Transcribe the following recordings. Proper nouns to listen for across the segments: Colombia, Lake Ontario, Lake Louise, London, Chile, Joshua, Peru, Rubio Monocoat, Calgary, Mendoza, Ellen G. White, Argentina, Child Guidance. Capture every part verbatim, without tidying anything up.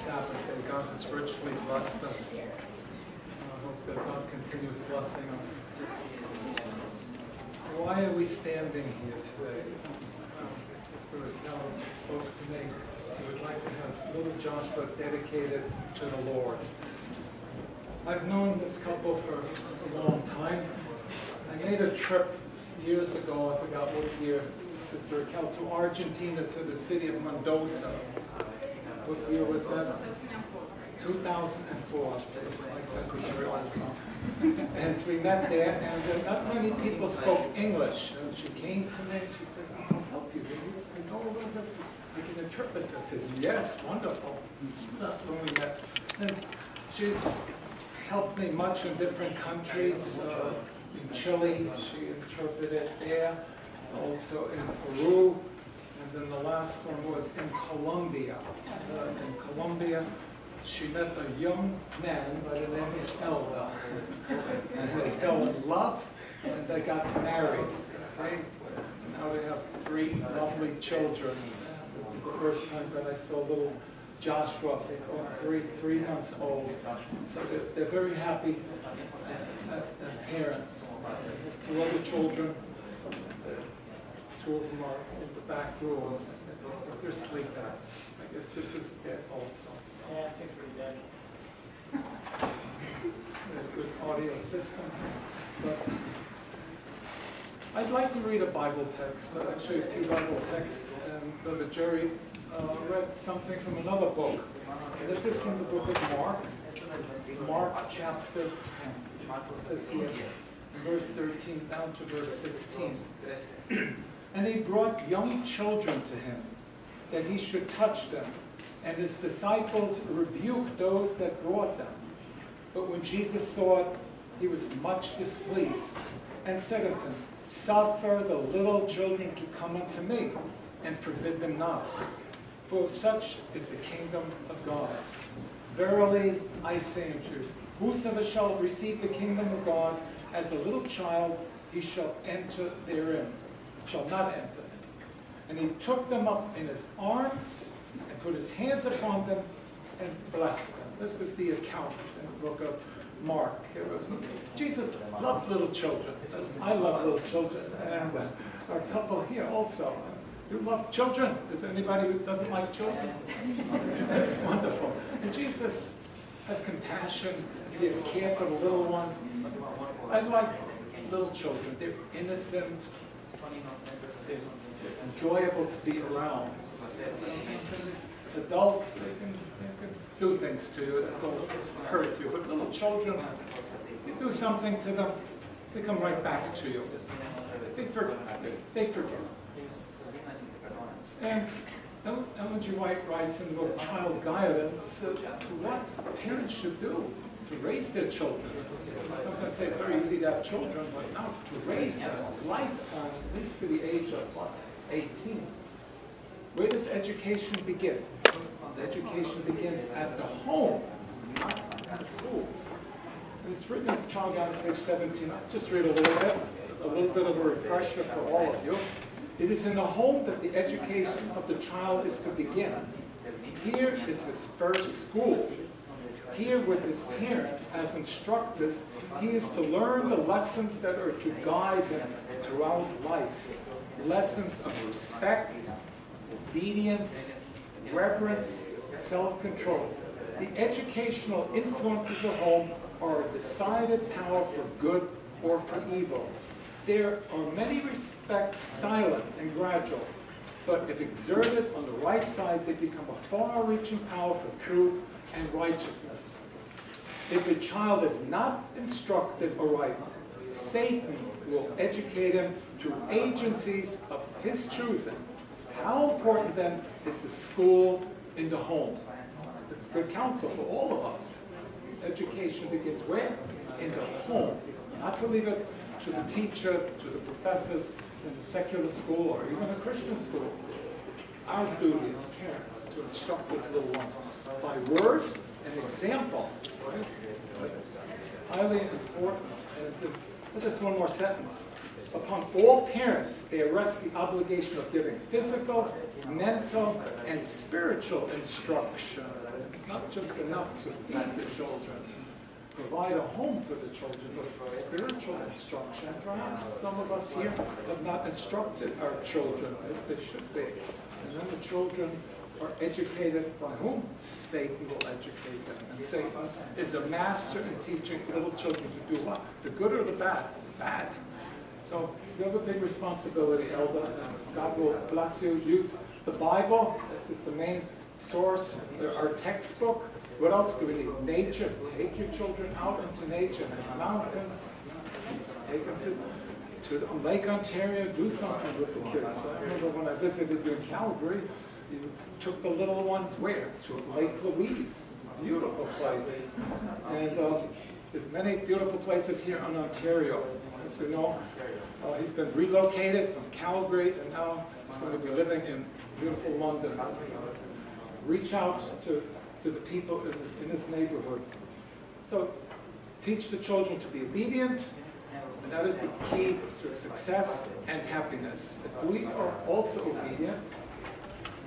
Sabbath that God has richly blessed us. And I hope that God continues blessing us. Why are we standing here today? Mister Raquel spoke to me. She would like to have little Joshua dedicated to the Lord. I've known this couple for a long time. I made a trip years ago, I forgot what year, Sister Raquel, to Argentina, to the city of Mendoza. What year was that? two thousand four. My secretary also. And we met there, and uh, not many people spoke English. And she came to me and she said, "I'll help you. Do you know a little bit? You can interpret it." I said, "Yes, wonderful." That's when we met. And she's helped me much in different countries. Uh, in Chile, she interpreted there. Also in Peru. And then the last one was in Colombia. Uh, in Colombia, she met a young man by the name of Elda. And they fell in love, and they got married. Okay? Now they have three lovely children. This is the first time that I saw little Joshua. He's three, three months old. So they're, they're very happy as, as parents. Two other children. Two of them are in the back row. They're sleeping. I guess this is dead also. Yeah, it seems pretty dead. There's a good audio system. But I'd like to read a Bible text, actually a few Bible texts, and Brother Jerry uh, read something from another book. And this is from the book of Mark, Mark chapter ten. It says here, verse thirteen down to verse sixteen. "And he brought young children to him, that he should touch them, and his disciples rebuked those that brought them. But when Jesus saw it, he was much displeased, and said unto him, Suffer the little children to come unto me, and forbid them not. For such is the kingdom of God. Verily I say unto you, whosoever shall receive the kingdom of God as a little child, he shall enter therein, shall not enter. And he took them up in his arms, and put his hands upon them, and blessed them." This is the account in the book of Mark. Was, Jesus loved little children. I love little children. And uh, our couple here also. You love children? Is there anybody who doesn't like children? Wonderful. And Jesus had compassion. He had care for the little ones. I like little children. They're innocent. They're enjoyable to be around. Adults, they can, they can do things to you that will hurt you. But little children, you do something to them, they come right back to you. They forget. They forget. And Ellen G. White writes in the book Child Guidance uh, what parents should do to raise their children. Sometimes say it's very easy to have children, but now to raise them a lifetime, at least to the age of what? eighteen. Where does education begin? Education begins at the home, not at school. And it's written in Child Guidance, page seventeen. I'll just read a little bit, a little bit of a refresher for all of you. "It is in the home that the education of the child is to begin. Here is his first school. Here with his parents as instructors, he is to learn the lessons that are to guide him throughout life. Lessons of respect, obedience, reverence, self-control. The educational influences of home are a decided power for good or for evil. There are many respects silent and gradual, but if exerted on the right side, they become a far-reaching power for truth and righteousness. If a child is not instructed aright, Satan will educate him through agencies of his choosing. How important, then, is the school in the home?" It's good counsel for all of us. Education begins where? In the home. Not to leave it to the teacher, to the professors in the secular school, or even a Christian school. Our duty as parents to instruct those little ones by word and example. Highly important. And just one more sentence. Upon all parents, they arrest the obligation of giving physical, mental, and spiritual instruction. It's not just enough to feed the children, provide a home for the children, but spiritual instruction. Perhaps some of us here have not instructed our children as they should be. And then the children are educated by whom? Satan will educate them. And Satan is a master in teaching little children to do what? The good or the bad? The bad. So you have a big responsibility, Elder. God will bless you. Use the Bible. This is the main source. Our textbook. What else do we need? Nature. Take your children out into nature, to the mountains. Take them to to Lake Ontario. Do something with the kids. I remember when I visited you in Calgary, you took the little ones where? To Lake Louise. Beautiful place. And um, there's many beautiful places here in Ontario. As you know, uh, he's been relocated from Calgary, and now he's going to be living in beautiful London. Reach out to, to the people in, in this neighborhood. So teach the children to be obedient, and that is the key to success and happiness. If we are also obedient,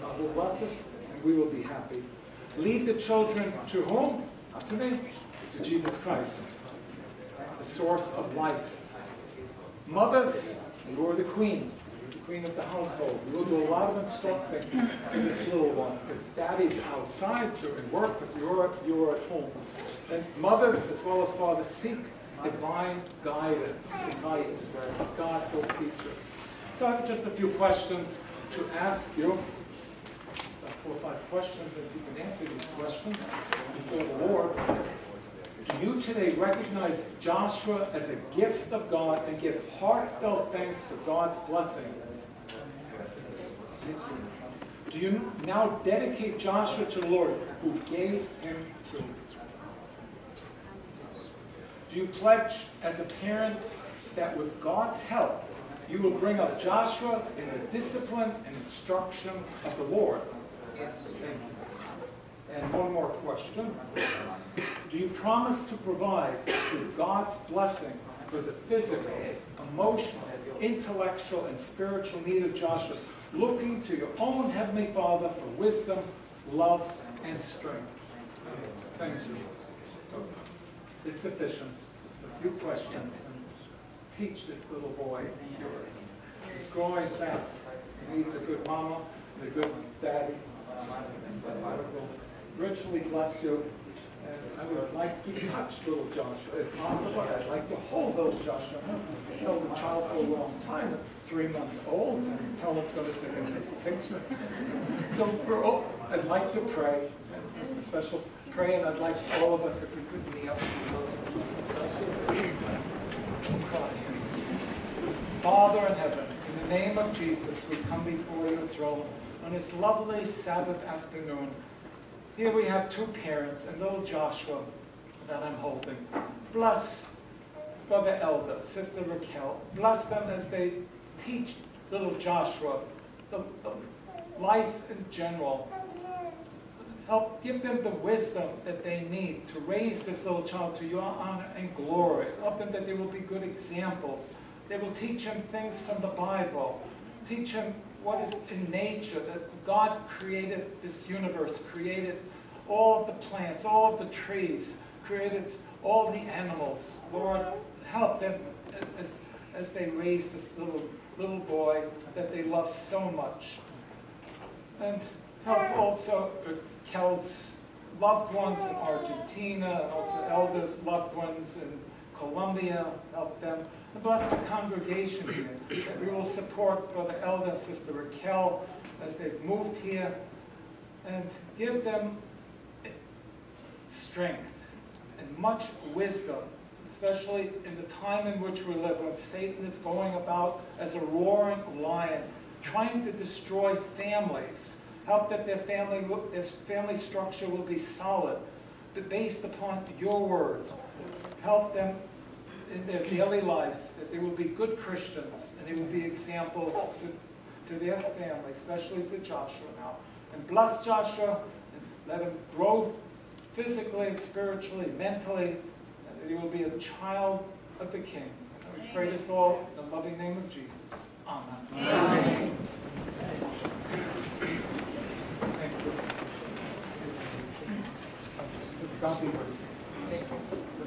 God will bless us, and we will be happy. Lead the children to whom? Not to me. To Jesus Christ, the source of life. Mothers, you are the queen, the queen of the household. You will do a lot of instructing to this little one, because daddy's outside doing work, but you're, you're at home. And mothers, as well as fathers, seek divine guidance, advice. God will teach us. So I have just a few questions to ask you. Four or five questions, if you can answer these questions before the Lord. Do you today recognize Joshua as a gift of God and give heartfelt thanks for God's blessing? Do you now dedicate Joshua to the Lord who gave him to you? Do you pledge as a parent that with God's help you will bring up Joshua in the discipline and instruction of the Lord? Yes. Thank you. And one more question. Do you promise to provide through God's blessing for the physical, emotional, intellectual, and spiritual need of Joshua, looking to your own Heavenly Father for wisdom, love, and strength? Thank you. It's sufficient. A few questions. Teach this little boy yours. He's growing fast. He needs a good mama and a good daddy. Richly bless you, and I would like to touch little Joshua if possible. I'd like to hold little Joshua. I've held the child for a long time, three months old, and Helen's going to take a nice picture. So we're all, I'd like to pray, a special pray, and I'd like all of us, if we could kneel. Father in heaven, in the name of Jesus, we come before your throne on this lovely Sabbath afternoon. Here we have two parents and little Joshua that I'm holding. Bless Brother Elder, Sister Raquel. Bless them as they teach little Joshua the, the life in general. Help give them the wisdom that they need to raise this little child to your honor and glory. Help them that they will be good examples. They will teach him things from the Bible. Teach him what is in nature, that God created this universe, created all of the plants, all of the trees, created all the animals. Lord, help them as, as they raise this little, little boy that they love so much. And help also Kel's loved ones in Argentina, also elders' loved ones in Colombia, help them. And bless the congregation here, that we will support Brother Elder and Sister Raquel as they've moved here, and give them strength and much wisdom, especially in the time in which we live, when Satan is going about as a roaring lion, trying to destroy families. Help that their family, their family structure will be solid, but based upon your word. Help them in their daily lives, that they will be good Christians, and they will be examples to, to their family, especially to Joshua now. And bless Joshua, and let him grow physically, spiritually, mentally, and that he will be a child of the King. And we Pray this all in the loving name of Jesus. Amen. Amen. Thank you.